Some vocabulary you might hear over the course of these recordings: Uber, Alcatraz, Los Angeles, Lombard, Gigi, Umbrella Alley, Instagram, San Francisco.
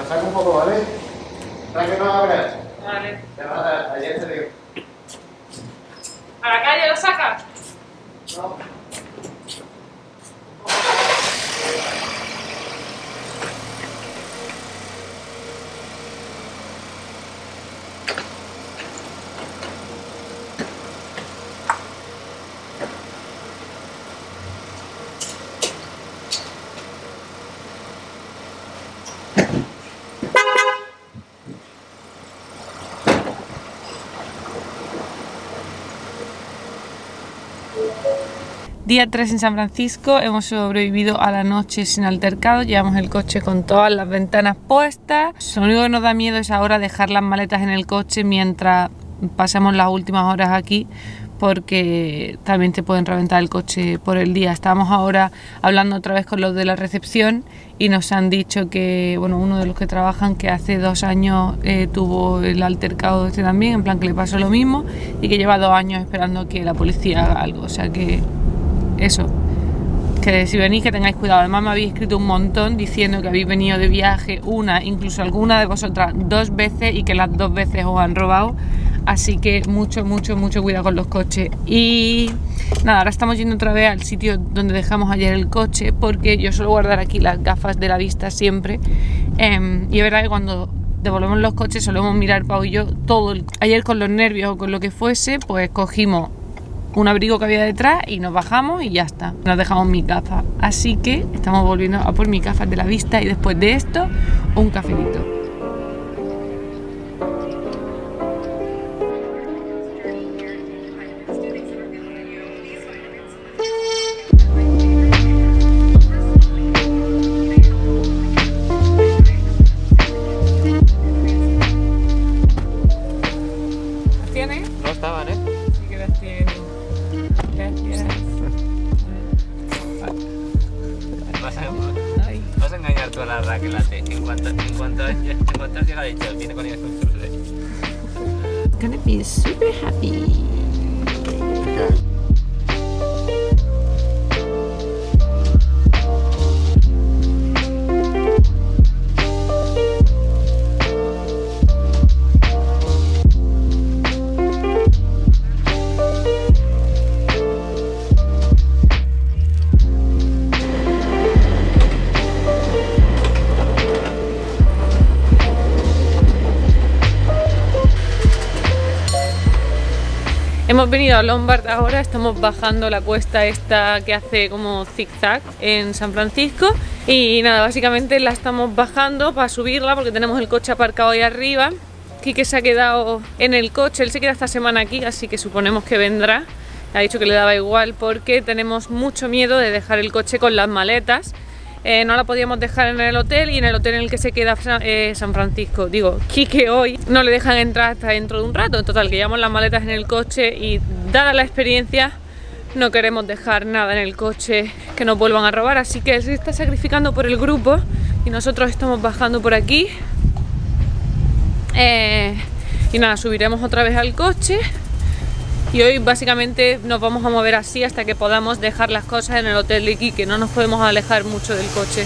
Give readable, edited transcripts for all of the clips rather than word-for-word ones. La saco un poco, ¿vale? Para que no abras. Vale. Te vas a... allá te digo. ¿A la calle lo sacas? No. Día 3 en San Francisco, hemos sobrevivido a la noche sin altercado, llevamos el coche con todas las ventanas puestas. Lo único que nos da miedo es ahora dejar las maletas en el coche mientras pasamos las últimas horas aquí, porque también te pueden reventar el coche por el día. Estamos ahora hablando otra vez con los de la recepción y nos han dicho que, bueno, uno de los que trabajan, que hace 2 años tuvo el altercado este también, en plan que le pasó lo mismo y que lleva 2 años esperando que la policía haga algo, o sea que... eso, que si venís que tengáis cuidado. Además me habéis escrito un montón diciendo que habéis venido de viaje una, incluso alguna de vosotras 2 veces y que las 2 veces os han robado. Así que mucho, mucho, mucho cuidado con los coches. Y nada, ahora estamos yendo otra vez al sitio donde dejamos ayer el coche, porque yo suelo guardar aquí las gafas de la vista siempre. Y es verdad que cuando devolvemos los coches solemos mirar Pau y yo todo el... Ayer con los nervios o con lo que fuese, pues cogimos un abrigo que había detrás y nos bajamos y ya está, nos dejamos mi gafa, así que estamos volviendo a por mi gafa de la vista y después de esto un cafecito. Hemos venido a Lombard ahora, estamos bajando la cuesta esta que hace como zigzag en San Francisco y nada, básicamente la estamos bajando para subirla porque tenemos el coche aparcado ahí arriba. Quique se ha quedado en el coche, él se queda esta semana aquí, así que suponemos que vendrá. Ha dicho que le daba igual porque tenemos mucho miedo de dejar el coche con las maletas. No la podíamos dejar en el hotel y en el hotel en el que se queda San Francisco, digo, Quique, hoy no le dejan entrar hasta dentro de un rato. En total, que llevamos las maletas en el coche y dada la experiencia no queremos dejar nada en el coche que nos vuelvan a robar, así que él se está sacrificando por el grupo y nosotros estamos bajando por aquí y nada, subiremos otra vez al coche. Y hoy básicamente nos vamos a mover así hasta que podamos dejar las cosas en el hotel de Quique, no nos podemos alejar mucho del coche.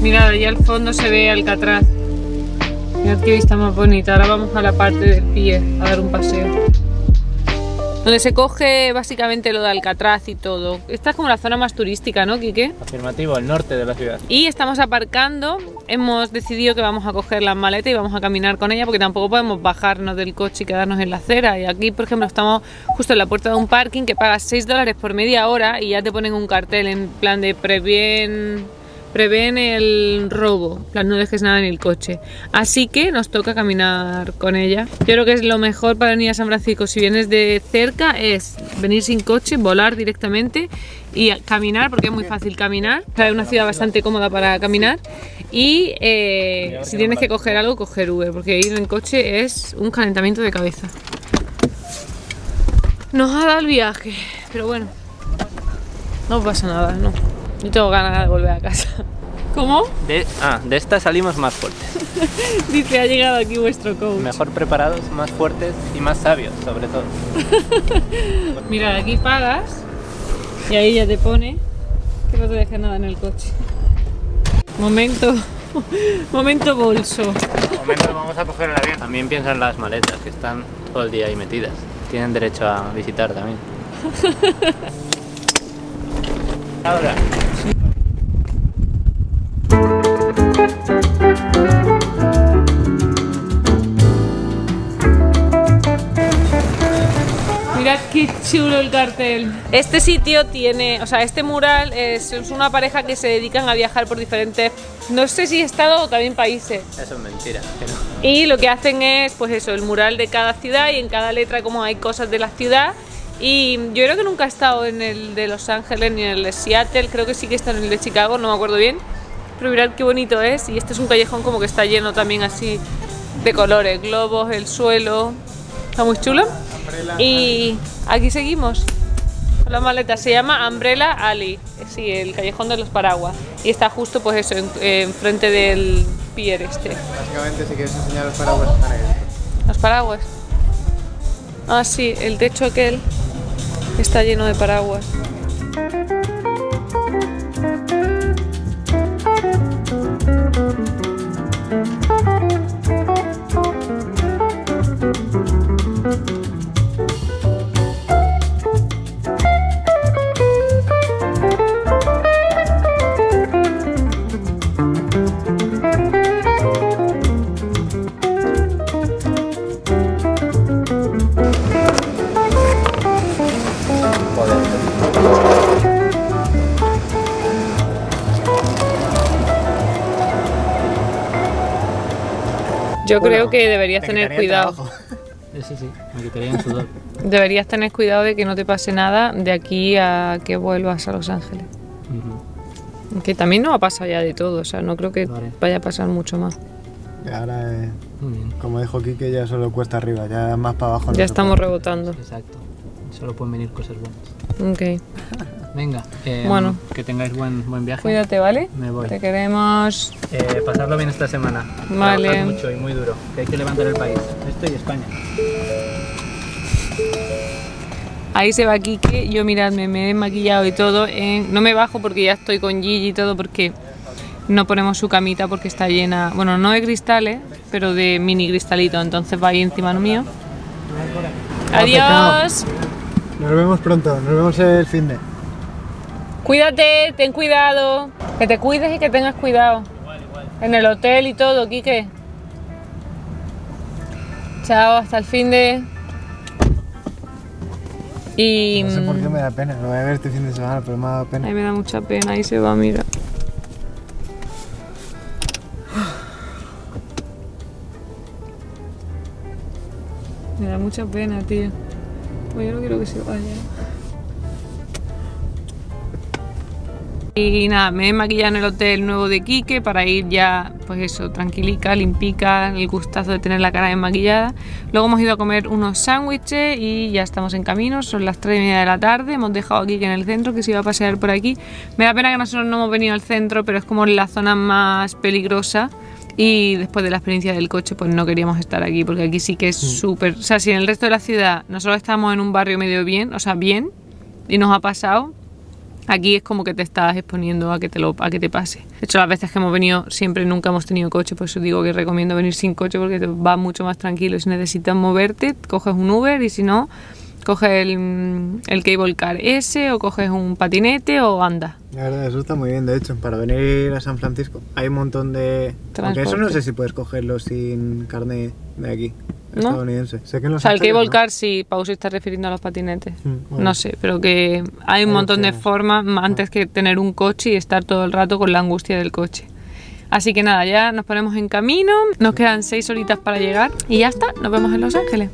Mirad, allá al fondo se ve Alcatraz. Mirad qué vista más bonita, ahora vamos a la parte del pie a dar un paseo. Donde se coge básicamente lo de Alcatraz y todo. Esta es como la zona más turística, ¿no, Quique? Afirmativo, el norte de la ciudad. Y estamos aparcando, hemos decidido que vamos a coger las maletas y vamos a caminar con ellas porque tampoco podemos bajarnos del coche y quedarnos en la acera. Y aquí, por ejemplo, estamos justo en la puerta de un parking que pagas $6 por media hora y ya te ponen un cartel en plan de prevén el robo, en plan no dejes nada en el coche, así que nos toca caminar con ella. Yo creo que es lo mejor para venir a San Francisco si vienes de cerca, es venir sin coche, volar directamente y caminar, porque es muy fácil caminar. O sea, es una ciudad bastante cómoda para caminar y si tienes que coger algo, coger Uber, porque ir en coche es un calentamiento de cabeza. Nos ha dado el viaje, pero bueno, no pasa nada, no. Yo tengo ganas de volver a casa. ¿Cómo? De esta salimos más fuertes. Dice, ha llegado aquí vuestro coach. Mejor preparados, más fuertes y más sabios, sobre todo. Mira, aquí pagas y ahí ya te pone que no te deja nada en el coche. Momento. Momento bolso. Momento, vamos a coger el avión. También piensan las maletas que están todo el día ahí metidas. Tienen derecho a visitar también. Ahora. Sí. Mirad qué chulo el cartel. Este sitio tiene, o sea, este mural es una pareja que se dedican a viajar por diferentes, no sé si estado o también países. Eso es mentira. Pero... Y lo que hacen es, pues eso, el mural de cada ciudad y en cada letra como hay cosas de la ciudad. Y yo creo que nunca he estado en el de Los Ángeles ni en el de Seattle, creo que sí que he estado en el de Chicago, no me acuerdo bien. Pero mirad qué bonito es, y este es un callejón como que está lleno también así de colores, globos, el suelo, está muy chulo. Y aquí seguimos con la maleta, se llama Umbrella Alley, sí, el callejón de los paraguas, y está justo pues eso, enfrente del pier este. Básicamente si quieres enseñar los paraguas están ahí. ¿Los paraguas? Ah sí, el techo aquel está lleno de paraguas. Yo creo que deberías tener cuidado. Eso sí, me quitaría el sudor. Deberías tener cuidado de que no te pase nada de aquí a que vuelvas a Los Ángeles. Uh-huh. Que también no va a pasar ya de todo, o sea, no creo que vaya a pasar mucho más. Y ahora, como dijo Quique, ya solo cuesta arriba, ya más para abajo. Ya estamos rebotando. Exacto, solo pueden venir cosas buenas. Ok. Venga, bueno, que tengáis buen viaje. Cuídate, ¿vale? Me voy. Te queremos. Pasarlo bien esta semana. Vale. Trabajad mucho y muy duro, que hay que levantar el país. Esto y España. Ahí se va Quique. Yo, miradme, me he maquillado y todo. No me bajo porque ya estoy con Gigi y todo, porque no ponemos su camita porque está llena, bueno, no de cristales, pero de mini cristalito. Entonces va ahí encima lo mío. Adiós. Nos vemos pronto. Nos vemos el fin de... Cuídate, ten cuidado, que te cuides y que tengas cuidado. Igual, igual. En el hotel y todo, Quique. Chao, hasta el fin de... Y... No sé por qué me da pena, lo voy a ver este fin de semana, pero me ha dado pena. Ahí me da mucha pena, ahí se va, mira. Me da mucha pena, tío. Pues yo no quiero que se vaya. Y nada, me he maquillado en el hotel nuevo de Quique para ir ya, pues eso, tranquilica, limpica, el gustazo de tener la cara bien maquillada. Luego hemos ido a comer unos sándwiches y ya estamos en camino, son las 3:30 de la tarde, hemos dejado a Quique en el centro, que se iba a pasear por aquí. Me da pena que nosotros no hemos venido al centro, pero es como la zona más peligrosa. Y después de la experiencia del coche, pues no queríamos estar aquí, porque aquí sí que es súper... O sea, si en el resto de la ciudad nosotros estamos en un barrio medio bien, o sea, bien, y nos ha pasado... Aquí es como que te estás exponiendo a que te pase. De hecho, las veces que hemos venido siempre nunca hemos tenido coche, por eso digo que recomiendo venir sin coche porque te va mucho más tranquilo. Si necesitas moverte, coges un Uber y si no, coges el cable car ese o coges un patinete o andas. La verdad, eso está muy bien, de hecho, para venir a San Francisco hay un montón de... Transporte. Aunque eso no sé si puedes cogerlo sin carnet de aquí. ¿No? Estadounidense. Sé que en Los Ángeles, el cable car sí, Pau se está refiriendo a los patinetes. Bueno. No sé, pero que hay un montón de formas antes que tener un coche y estar todo el rato con la angustia del coche. Así que nada, ya nos ponemos en camino, nos quedan 6 horitas para llegar y ya está, nos vemos en Los Ángeles.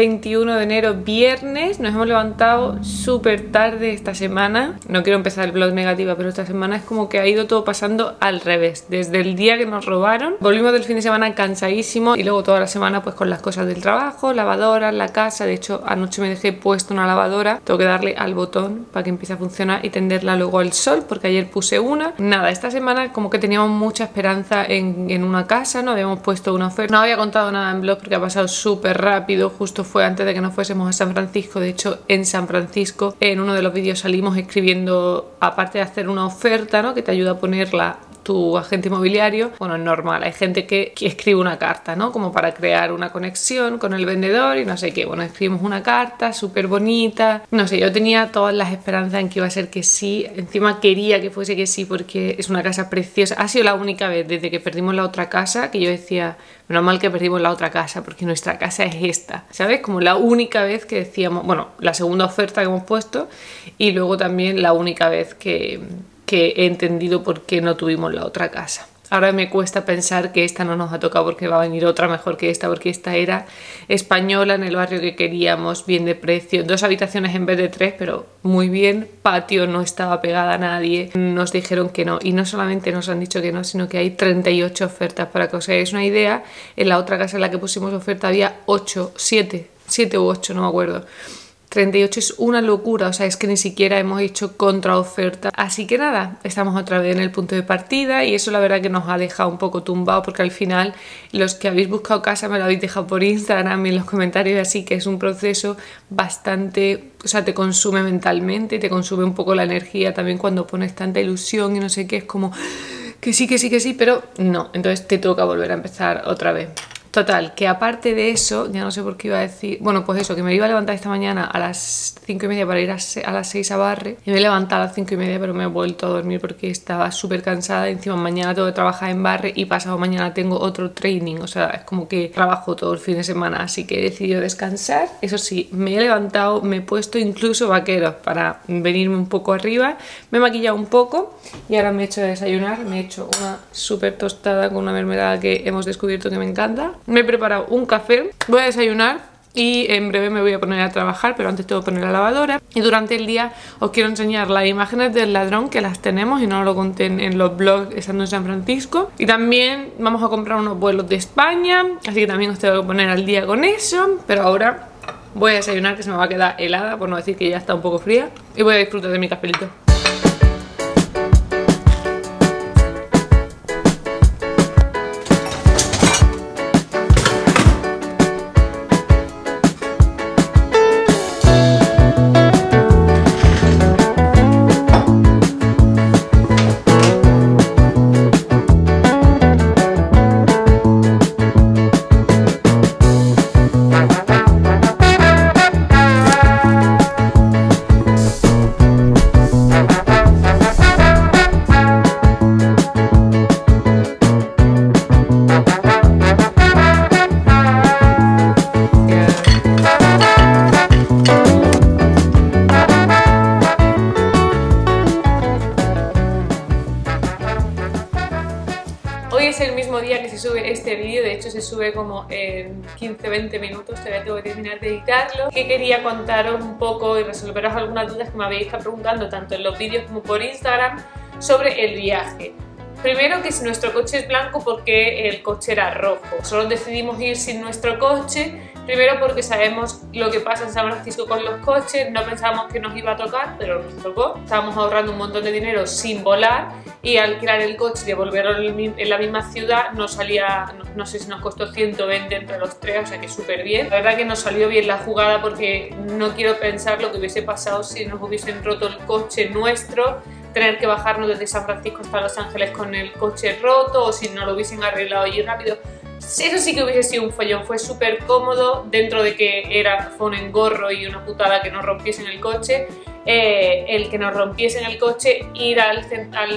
21 de enero, viernes. Nos hemos levantado súper tarde esta semana. No quiero empezar el vlog negativa, pero esta semana es como que ha ido todo pasando al revés. Desde el día que nos robaron, volvimos del fin de semana cansadísimo y luego toda la semana pues con las cosas del trabajo, lavadoras, la casa. De hecho, anoche me dejé puesto una lavadora. Tengo que darle al botón para que empiece a funcionar y tenderla luego al sol, porque ayer puse una. Nada, esta semana como que teníamos mucha esperanza en una casa, no habíamos puesto una oferta. No había contado nada en vlog porque ha pasado súper rápido, justo fue antes de que nos fuésemos a San Francisco. De hecho, en San Francisco, en uno de los vídeos salimos escribiendo, aparte de hacer una oferta, ¿no?, que te ayuda a ponerla tu agente inmobiliario. Bueno, es normal, hay gente que escribe una carta, ¿no?, como para crear una conexión con el vendedor y no sé qué. Bueno, escribimos una carta súper bonita. No sé, yo tenía todas las esperanzas en que iba a ser que sí. Encima quería que fuese que sí porque es una casa preciosa. Ha sido la única vez desde que perdimos la otra casa que yo decía, menos mal que perdimos la otra casa porque nuestra casa es esta, ¿sabes? Como la única vez que decíamos, bueno, la segunda oferta que hemos puesto y luego también la única vez que he entendido por qué no tuvimos la otra casa. Ahora me cuesta pensar que esta no nos ha tocado porque va a venir otra mejor que esta, porque esta era española, en el barrio que queríamos, bien de precio, 2 habitaciones en vez de 3, pero muy bien, patio, no estaba pegada a nadie. Nos dijeron que no, y no solamente nos han dicho que no, sino que hay 38 ofertas, para que os hagáis una idea. En la otra casa en la que pusimos oferta había 7 u 8, no me acuerdo. 38 es una locura, o sea, es que ni siquiera hemos hecho contraoferta. Así que nada, estamos otra vez en el punto de partida y eso la verdad que nos ha dejado un poco tumbados, porque al final los que habéis buscado casa me lo habéis dejado por Instagram y en los comentarios, así que es un proceso bastante, o sea, te consume mentalmente, te consume un poco la energía también cuando pones tanta ilusión y no sé qué, es como que sí, que sí, que sí, pero no, entonces te toca volver a empezar otra vez. Total, que aparte de eso, ya no sé por qué iba a decir. Bueno, pues eso, que me iba a levantar esta mañana a las 5:30 para ir a las 6 a Barre. Y me he levantado a las 5:30, pero me he vuelto a dormir porque estaba súper cansada. Encima mañana tengo que trabajar en Barre y pasado mañana tengo otro training. O sea, es como que trabajo todo el fin de semana, así que he decidido descansar. Eso sí, me he levantado, me he puesto incluso vaqueros para venirme un poco arriba. Me he maquillado un poco y ahora me he hecho desayunar. Me he hecho una súper tostada con una mermelada que hemos descubierto que me encanta. Me he preparado un café, voy a desayunar y en breve me voy a poner a trabajar, pero antes tengo que poner la lavadora. Y durante el día os quiero enseñar las imágenes del ladrón, que las tenemos y no lo conté en los blogs estando en San Francisco. Y también vamos a comprar unos vuelos de España, así que también os tengo que poner al día con eso. Pero ahora voy a desayunar, que se me va a quedar helada, por no decir que ya está un poco fría, y voy a disfrutar de mi cafelito. Sube como en 15-20 minutos, todavía tengo que terminar de editarlo. Que quería contaros un poco y resolveros algunas dudas que me habéis estado preguntando tanto en los vídeos como por Instagram sobre el viaje. Primero, que si nuestro coche es blanco, porque el coche era rojo. Solo decidimos ir sin nuestro coche, primero porque sabemos lo que pasa en San Francisco con los coches, no pensábamos que nos iba a tocar, pero nos tocó. Estábamos ahorrando un montón de dinero sin volar y alquilar el coche y devolverlo en la misma ciudad nos salía, no sé si nos costó 120 entre los tres, o sea que súper bien. La verdad que nos salió bien la jugada porque no quiero pensar lo que hubiese pasado si nos hubiesen roto el coche nuestro, tener que bajarnos desde San Francisco hasta Los Ángeles con el coche roto, o si no lo hubiesen arreglado allí rápido. Eso sí que hubiese sido un follón. Fue súper cómodo, dentro de que fue un engorro y una putada que nos rompiesen el coche. El que nos rompiesen el coche, ir al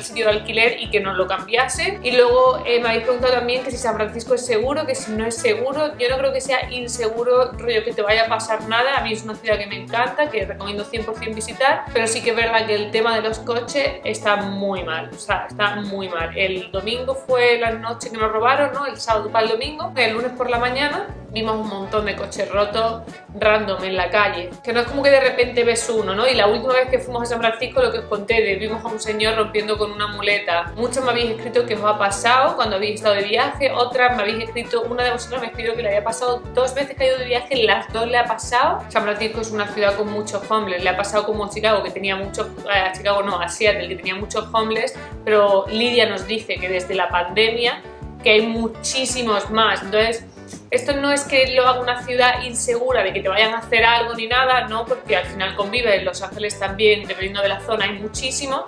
sitio de alquiler y que nos lo cambiasen. Y luego me habéis preguntado también que si San Francisco es seguro, que si no es seguro. Yo no creo que sea inseguro, rollo que te vaya a pasar nada. A mí es una ciudad que me encanta, que recomiendo 100% visitar, pero sí que es verdad que el tema de los coches está muy mal, o sea, está muy mal. El domingo fue la noche que nos robaron, ¿no? El sábado para el domingo, el lunes por la mañana vimos un montón de coches rotos random en la calle. Que no es como que de repente ves uno, ¿no? Y la última vez que fuimos a San Francisco, lo que os conté, de vimos a un señor rompiendo con una muleta. Muchos me habéis escrito que os ha pasado cuando habéis estado de viaje, otras me habéis escrito, una de vosotras me escribió que le había pasado 2 veces que ha ido de viaje, las 2 le ha pasado. San Francisco es una ciudad con muchos homeless, le ha pasado como a Chicago, que tenía muchos, a Chicago no, a Seattle, que tenía muchos homeless, pero Lidia nos dice que desde la pandemia que hay muchísimos más. Entonces, esto no es que lo haga una ciudad insegura de que te vayan a hacer algo ni nada, no, porque al final convive en Los Ángeles también, dependiendo de la zona, hay muchísimo,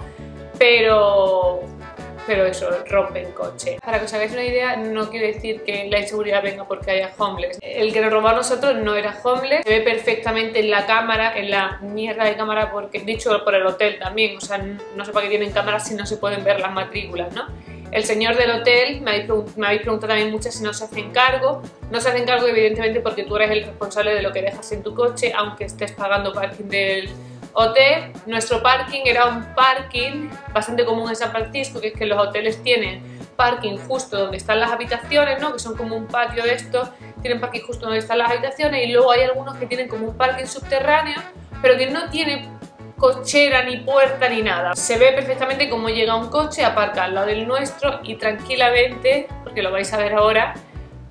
pero eso, rompen coche. Para que os hagáis una idea, no quiero decir que la inseguridad venga porque haya homeless. El que nos robó a nosotros no era homeless, se ve perfectamente en la cámara, en la mierda de cámara, porque dicho por el hotel también, o sea, no sé para qué tienen cámaras si no se pueden ver las matrículas, ¿no? El señor del hotel, me habéis preguntado también muchas si no se hacen cargo. No se hacen cargo evidentemente porque tú eres el responsable de lo que dejas en tu coche, aunque estés pagando parking del hotel. Nuestro parking era un parking bastante común en San Francisco, que es que los hoteles tienen parking justo donde están las habitaciones, ¿no? Que son como un patio de estos, tienen parking justo donde están las habitaciones, y luego hay algunos que tienen como un parking subterráneo, pero que no tiene cochera, ni puerta, ni nada. Se ve perfectamente cómo llega un coche, aparca al lado del nuestro y tranquilamente, porque lo vais a ver ahora,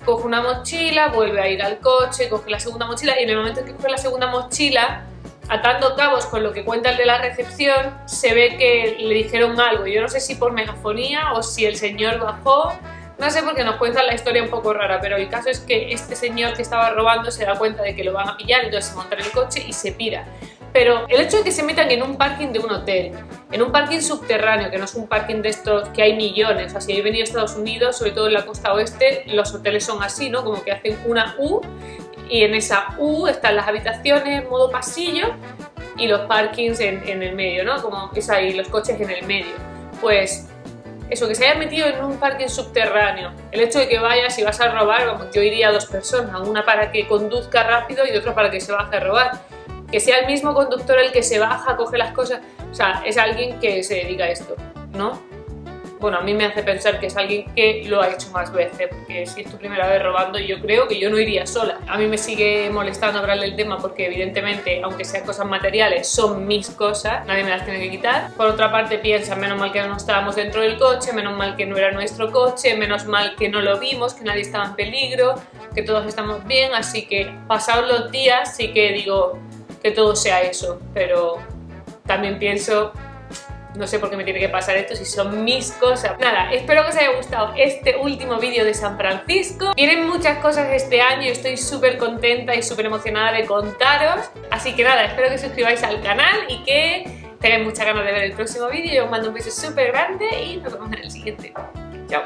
coge una mochila, vuelve a ir al coche, coge la segunda mochila, y en el momento que coge la segunda mochila, atando cabos con lo que cuenta el de la recepción, se ve que le dijeron algo. Yo no sé si por megafonía o si el señor bajó, no sé, porque nos cuentan la historia un poco rara, pero el caso es que este señor que estaba robando se da cuenta de que lo van a pillar, entonces se monta en el coche y se pira. Pero el hecho de que se metan en un parking de un hotel, en un parking subterráneo, que no es un parking de estos que hay millones, o sea, si habéis venido a Estados Unidos, sobre todo en la costa oeste, los hoteles son así, ¿no? Como que hacen una U y en esa U están las habitaciones, modo pasillo, y los parkings en el medio, ¿no? Como es ahí, los coches en el medio. Pues eso, que se hayan metido en un parking subterráneo, el hecho de que vayas y vas a robar, vamos, yo iría a 2 personas, una para que conduzca rápido y otra para que se baje a robar. Que sea el mismo conductor el que se baja, coge las cosas, o sea, es alguien que se dedica a esto, ¿no? Bueno, a mí me hace pensar que es alguien que lo ha hecho más veces, porque si es tu primera vez robando, yo creo que yo no iría sola. A mí me sigue molestando hablarle el tema porque evidentemente, aunque sean cosas materiales, son mis cosas, nadie me las tiene que quitar. Por otra parte piensa, menos mal que no estábamos dentro del coche, menos mal que no era nuestro coche, menos mal que no lo vimos, que nadie estaba en peligro, que todos estamos bien, así que pasados los días sí que digo que todo sea eso, pero también pienso, no sé por qué me tiene que pasar esto si son mis cosas. Nada, espero que os haya gustado este último vídeo de San Francisco. Vienen muchas cosas este año y estoy súper contenta y súper emocionada de contaros. Así que nada, espero que os suscribáis al canal y que tengáis muchas ganas de ver el próximo vídeo. Yo os mando un beso súper grande y nos vemos en el siguiente. Chao.